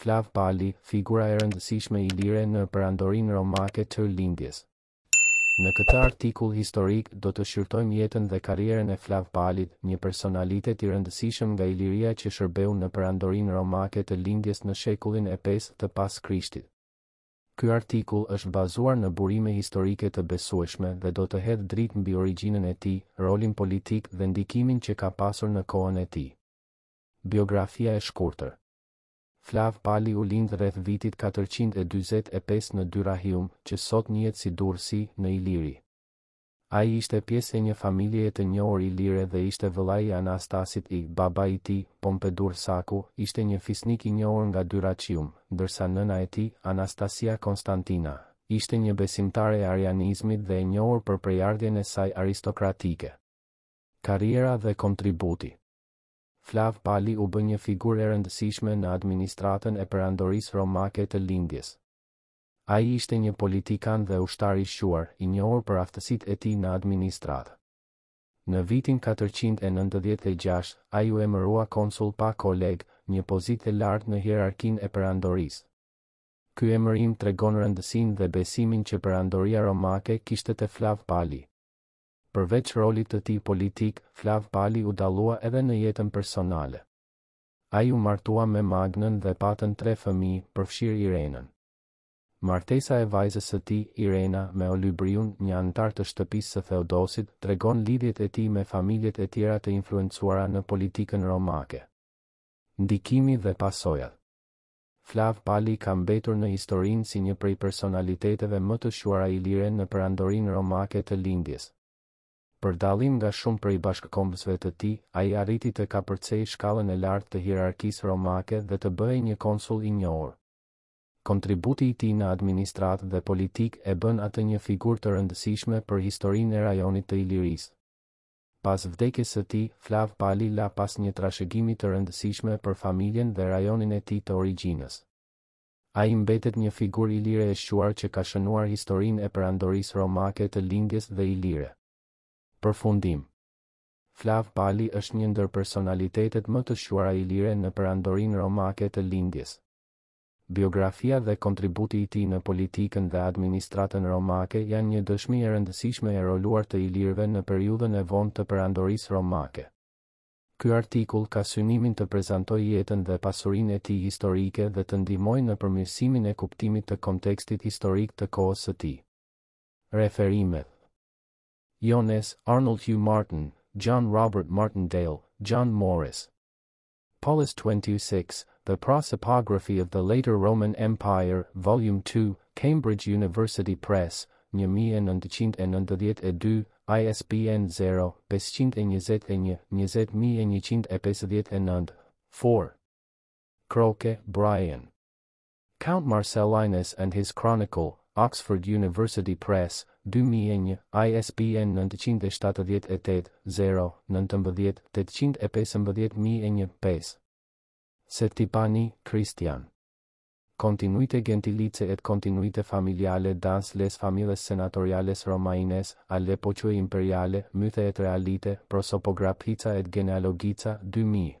Flav Pali, figura e rëndësishme ilire në perandorinë romake të lindjes. Në këtë artikull historik do të shqyrtojmë jetën dhe karrierën e Flav Palit, një personalitet i rëndësishëm nga Iliria që shërbeu në perandorinë romake të lindjes në shekullin e 5 të pas Krishtit. Ky artikull është bazuar në burime historike të besueshme dhe do të hedhë dritë mbi origjinën e tij, rolin politik dhe ndikimin që ka pasur në kohën e tij. Biografia e shkurtër. Flav Pali u lind rreth vitit 445 në Dyrrachium, që sot njihet si Durrësi në Iliri. Ai ishte pjesë e një familje të njohur ilire dhe ishte vëllai i Anastasit. Baba i tij, Pompedur Saku, ishte një fisnik i njohur nga Dyrrachium, ndërsa nëna e tij, Anastasia Konstantina, ishte një besimtare e arianizmit dhe e njohur për prejardhjen e saj aristokratike. Karriera dhe kontributi. Flav Pali u bë një figurë e rëndësishme në administratën e perandorisë romake të lindjes. Ai ishte një politikan dhe ushtar i shuar, i njohur për aftësitë e tij në administratë. Në vitin 496, ai u emërua konsul pa koleg, një pozitë e lartë në hierarkinë e perandorisë. Ky emërim tregon rëndësinë dhe besimin që perandoria romake kishte te Flav Pali. Përveç rolit të tij politik, Flav Pali u dallua edhe në jetën personale. Ai u martua me Magnën dhe patën 3 fëmijë, përfshirë Irenën. Martesa e vajzës së tij, Irena, me Olybrion, një antar të shtëpisë së Theodosit, tregon lidhjet e tij me familjet e tjera të influencuara në politikën romake. Ndikimi dhe pasojat. Flav Pali ka mbetur në historinë si një prej personaliteteve më të shuara ilire në perandorinë romake të lindjes. Për dallim nga shumë prej bashkëkombësve të tij, ai arriti të kapërcej shkallën e lartë të hierarkisë romake dhe të bëhej një konsull i njohur. Kontributi i tij në administratë dhe politikë e bën atë një figurë të rëndësishme për historinë e rajonit të Ilirisë. Pas vdekjes së tij, Flav Pali la pas një trashëgimi të rëndësishme për familjen dhe rajonin e tij të origjinës. Ai mbetet një figurë ilire e shuar që ka shënuar historinë e perandorisë romake të lindjes dhe ilire. Përfundim. Flav Pali është një ndër personalitetet më të shuara ilire në perandorinë romake të lindjes. Biografia dhe kontributi i tij në politikën dhe administratën romake janë një dëshmi e rëndësishme e roluar të ilirëve në periudhën e vonë të perandorisë romake. Ky artikull ka synimin të prezantojë jetën dhe pasurinë e tij historike dhe të ndihmojë në përmirësimin e kuptimit të kontekstit historik të kohës së tij. Referimet: Jones, Arnold Hugh Martin, John Robert Martindale, John Morris. Paulus 26, The Prosopography of the Later Roman Empire, Volume 2, Cambridge University Press, 1992, ISBN 0-521-20159. 4. Croke, Brian. Count Marcellinus and His Chronicle, Oxford University Press, 2001, ISBN 978-0-19-815-1005. Settipani, Christian. Continuite gentilice et continuite familiale dans les familles senatoriales romaines, alle epocue imperiale, mythe et realite, prosopographica et genealogica, 2000.